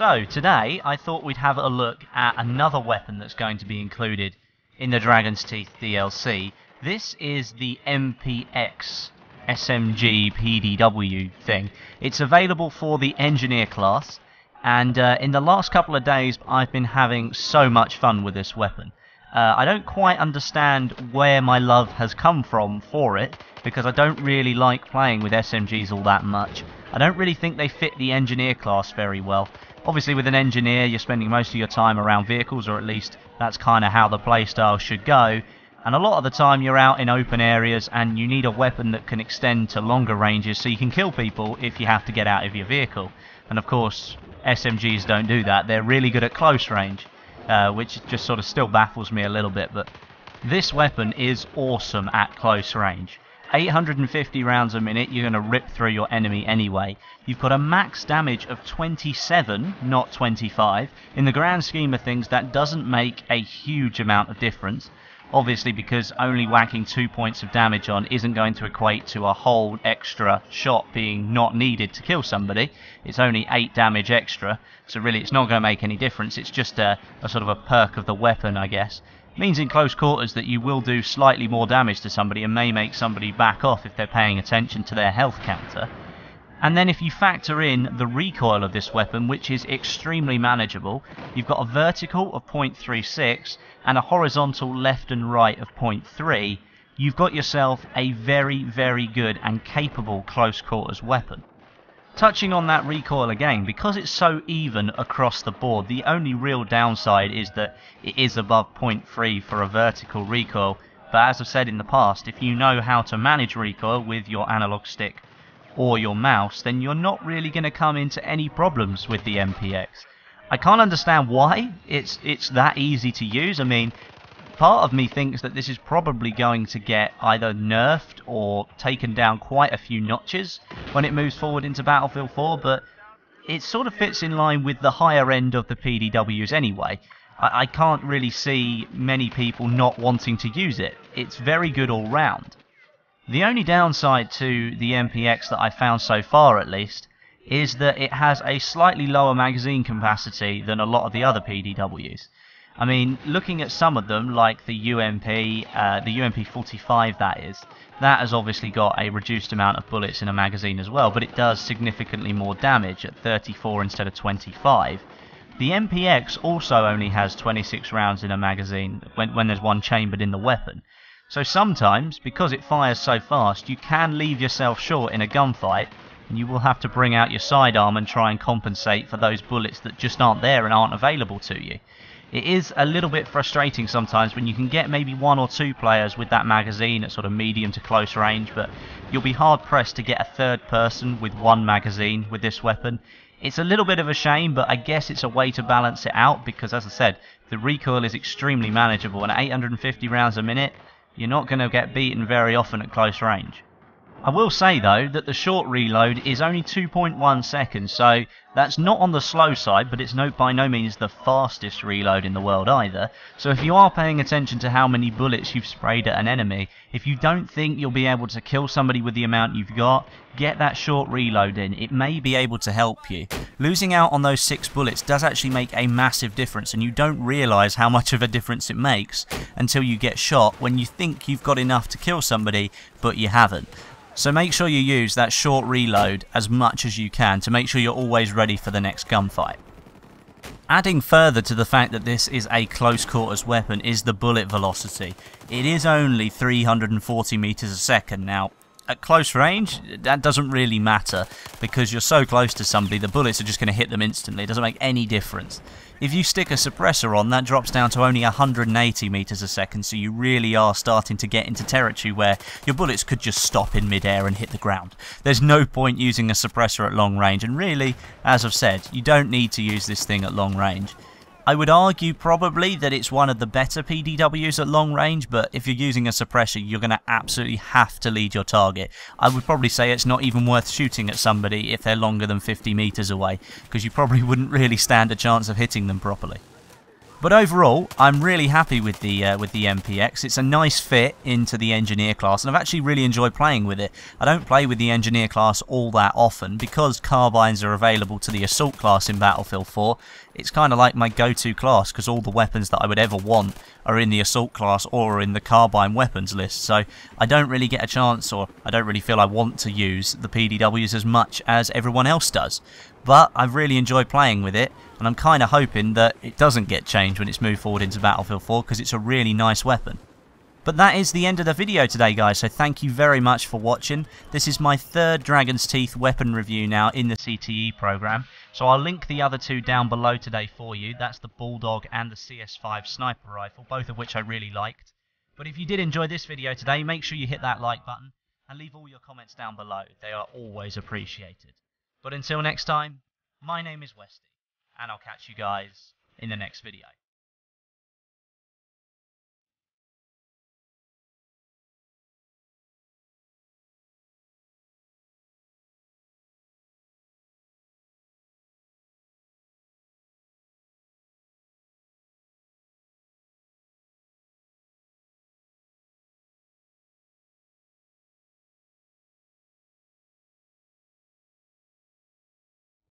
So today I thought we'd have a look at another weapon that's going to be included in the Dragon's Teeth DLC. This is the MPX SMG PDW thing. It's available for the Engineer class, and in the last couple of days I've been having so much fun with this weapon. I don't quite understand where my love has come from for it, because I don't really like playing with SMGs all that much. I don't really think they fit the Engineer class very well. Obviously with an Engineer you're spending most of your time around vehicles, or at least that's kind of how the playstyle should go, and a lot of the time you're out in open areas and you need a weapon that can extend to longer ranges so you can kill people if you have to get out of your vehicle. And of course SMGs don't do that. They're really good at close range, which just sort of still baffles me a little bit, but this weapon is awesome at close range. 850 rounds a minute, you're going to rip through your enemy anyway. You've got a max damage of 27, not 25. In the grand scheme of things, that doesn't make a huge amount of difference. Obviously, because only whacking 2 points of damage on isn't going to equate to a whole extra shot being not needed to kill somebody. It's only 8 damage extra, so really it's not going to make any difference. It's just a sort of a perk of the weapon, I guess. Means in close quarters that you will do slightly more damage to somebody and may make somebody back off if they're paying attention to their health counter. And then if you factor in the recoil of this weapon, which is extremely manageable, you've got a vertical of 0.36 and a horizontal left and right of 0.3. You've got yourself a very, very good and capable close quarters weapon. Touching on that recoil again, because it's so even across the board, the only real downside is that it is above 0.3 for a vertical recoil, but as I've said in the past, if you know how to manage recoil with your analog stick or your mouse, then you're not really going to come into any problems with the MPX. I can't understand why it's that easy to use. I mean, part of me thinks that this is probably going to get either nerfed or taken down quite a few notches when it moves forward into Battlefield 4, but it sort of fits in line with the higher end of the PDWs anyway. I can't really see many people not wanting to use it. It's very good all round. The only downside to the MPX that I found so far, at least, is that it has a slightly lower magazine capacity than a lot of the other PDWs. I mean, looking at some of them, like the UMP-45 that has obviously got a reduced amount of bullets in a magazine as well, but it does significantly more damage at 34 instead of 25. The MPX also only has 26 rounds in a magazine when there's one chambered in the weapon. So sometimes, because it fires so fast, you can leave yourself short in a gunfight, and you will have to bring out your sidearm and try and compensate for those bullets that just aren't there and aren't available to you. It is a little bit frustrating sometimes when you can get maybe one or two players with that magazine at sort of medium to close range, but you'll be hard pressed to get a third person with one magazine with this weapon. It's a little bit of a shame, but I guess it's a way to balance it out, because as I said, the recoil is extremely manageable, and at 850 rounds a minute, you're not going to get beaten very often at close range. I will say though that the short reload is only 2.1 seconds, so that's not on the slow side, but it's by no means the fastest reload in the world either. So if you are paying attention to how many bullets you've sprayed at an enemy, if you don't think you'll be able to kill somebody with the amount you've got, get that short reload in. It may be able to help you. Losing out on those 6 bullets does actually make a massive difference, and you don't realise how much of a difference it makes until you get shot when you think you've got enough to kill somebody, but you haven't. So make sure you use that short reload as much as you can to make sure you're always ready for the next gunfight. Adding further to the fact that this is a close quarters weapon is the bullet velocity. It is only 340 meters a second. Now, at close range, that doesn't really matter, because you're so close to somebody, the bullets are just going to hit them instantly. It doesn't make any difference. If you stick a suppressor on, that drops down to only 180 meters a second, so you really are starting to get into territory where your bullets could just stop in midair and hit the ground. There's no point using a suppressor at long range, and really, as I've said, you don't need to use this thing at long range. I would argue probably that it's one of the better PDWs at long range, but if you're using a suppressor, you're going to absolutely have to lead your target. I would probably say it's not even worth shooting at somebody if they're longer than 50 meters away, because you probably wouldn't really stand a chance of hitting them properly. But overall, I'm really happy with the MPX. It's a nice fit into the Engineer class, and I've actually really enjoyed playing with it. I don't play with the Engineer class all that often because carbines are available to the Assault class in Battlefield 4. It's kind of like my go-to class because all the weapons that I would ever want are in the Assault class or are in the carbine weapons list. So I don't really get a chance, or I don't really feel I want to use the PDWs as much as everyone else does. But I've really enjoyed playing with it, and I'm kind of hoping that it doesn't get changed when it's moved forward into Battlefield 4 because it's a really nice weapon. But that is the end of the video today, guys, so thank you very much for watching. This is my third Dragon's Teeth weapon review now in the CTE program, so I'll link the other two down below today for you. That's the Bulldog and the CS5 sniper rifle, both of which I really liked. But if you did enjoy this video today, make sure you hit that like button and leave all your comments down below. They are always appreciated. But until next time, my name is Westie, and I'll catch you guys in the next video.